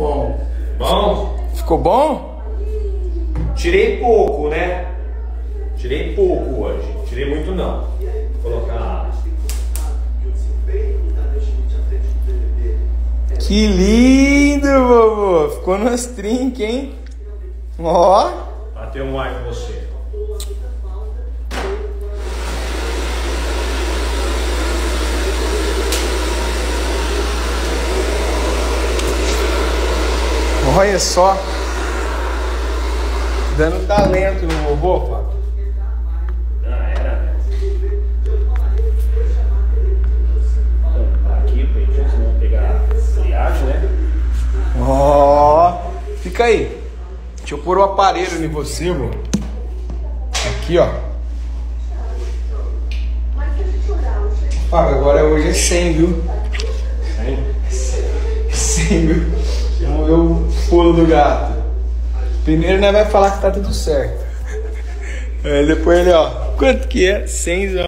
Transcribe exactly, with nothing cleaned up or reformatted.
Bom. Bom? Ficou bom? Tirei pouco, né? Tirei pouco hoje. Tirei muito não. Vou colocar... Que lindo, vovô. Ficou nas trinques, hein? Ó. Bateu um ar com você. Olha só. Dando talento no vovô, Flávio. Ó, oh, fica aí. Deixa eu pôr o aparelho em você, vô. Aqui, ó. Fábio, agora hoje é cem, viu? cem, viu? Vamos ver o pulo do gato. Primeiro, né, vai falar que tá tudo certo. Aí depois ele, ó, quanto que é? cem.